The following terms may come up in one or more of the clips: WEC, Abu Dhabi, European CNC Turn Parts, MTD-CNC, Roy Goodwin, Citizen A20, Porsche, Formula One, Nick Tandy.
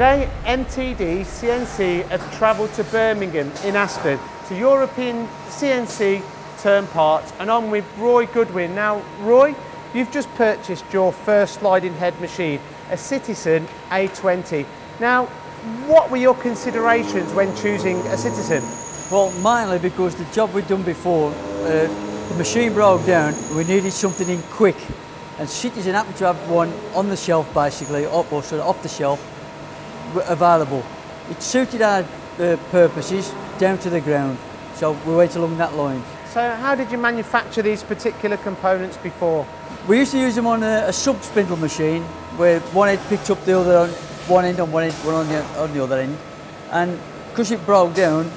Today, MTD-CNC have travelled to Birmingham in Aston to European CNC Turn Parts, and I'm with Roy Goodwin. Now, Roy, you've just purchased your first sliding head machine, a Citizen A20. Now, what were your considerations when choosing a Citizen? Well, mainly because the job we'd done before, the machine broke down, we needed something in quick. And Citizen happened to have one on the shelf, basically, or sort of off the shelf, available. It suited our purposes down to the ground, so we went along that line. So how did you manufacture these particular components before? We used to use them on a sub-spindle machine, where one end picked up the other on one end, on the other end. And because it broke down,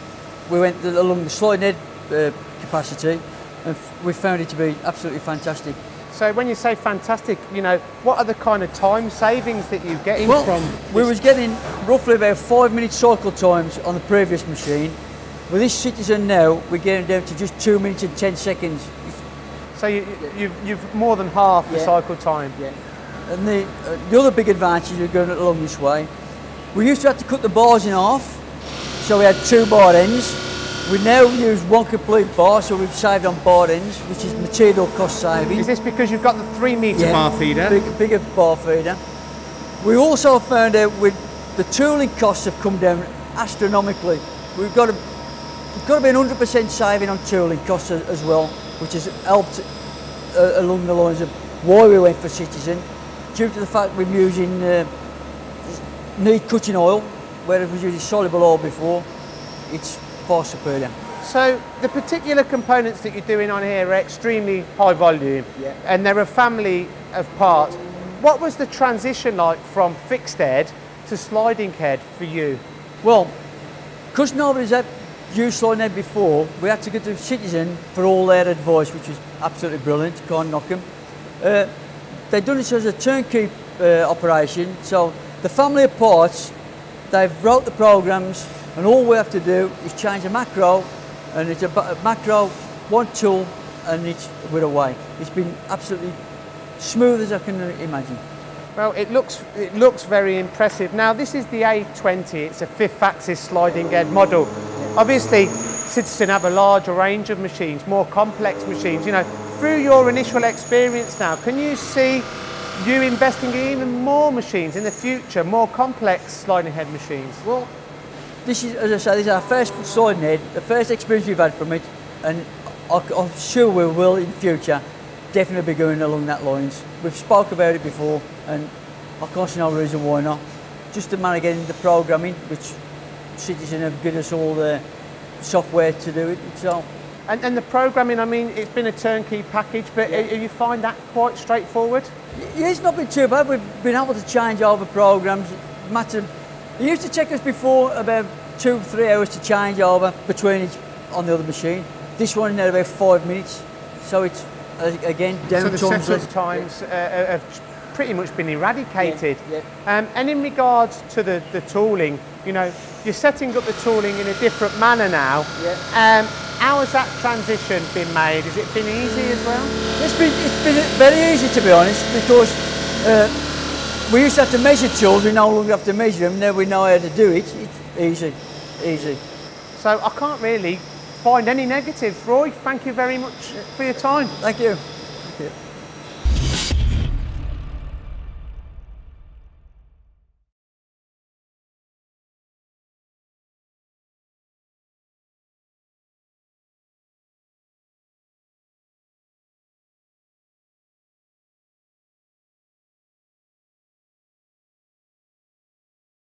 we went along the sliding head capacity, and we found it to be absolutely fantastic. So when you say fantastic, you know, what are the kind of time savings that you're getting from this? We was getting roughly about 5-minute cycle times on the previous machine. With this Citizen now, we're getting down to just 2 minutes and 10 seconds. So you've more than half the cycle time. Yeah. And the other big advantage of going along this way, we used to have to cut the bars in half, so we had 2 bar ends. We now use 1 complete bar, so we've saved on bar ends, which is material cost saving. Is this because you've got the 3 metre bar feeder? Bigger bar feeder. We also found out with the tooling costs have come down astronomically. We've got to be 100% saving on tooling costs as well, which has helped along the lines of why we went for Citizen, due to the fact we're using knead cutting oil, whereas we were using soluble oil before. It's far superior. So the particular components that you're doing on here are extremely high volume, and they're a family of parts. What was the transition like from fixed head to sliding head for you? Well, because nobody's had used sliding head before, we had to get to Citizen for all their advice, which was absolutely brilliant. Can't knock them. They've done this as a turnkey operation, so the family of parts, they've wrote the programs, and all we have to do is change a macro, and it's a macro, 1 tool, and we're away. It's been absolutely smooth as I can imagine. Well, it looks very impressive. Now, this is the A20. It's a 5th axis sliding head model. Obviously, Citizen have a larger range of machines, more complex machines. You know, through your initial experience now, can you see you investing in even more machines in the future, more complex sliding head machines? Well, this is, as I say, this is our first sliding head, the first experience we've had from it, and I'm sure we will in future definitely be going along that lines. We've spoke about it before, and I can't see no reason why not. Just a matter of getting the programming, which Citizen have given us all the software to do it itself. And the programming, I mean, it's been a turnkey package, but you find that quite straightforward? Yeah, it's not been too bad. We've been able to change over programs, matter. It used to take us before about 2-3 hours to change over between each on the other machine. This one now about 5 minutes, so it's again down to so the times have pretty much been eradicated. Yeah, yeah. And in regards to the tooling, you know, you're setting up the tooling in a different manner now. Yeah. How has that transition been made? Has it been easy as well? It's been very easy, to be honest, because. We used to have to measure tools, we no longer have to measure them, now we know how to do it. It's easy, easy. So I can't really find any negatives. Roy, thank you very much for your time. Thank you. Thank you.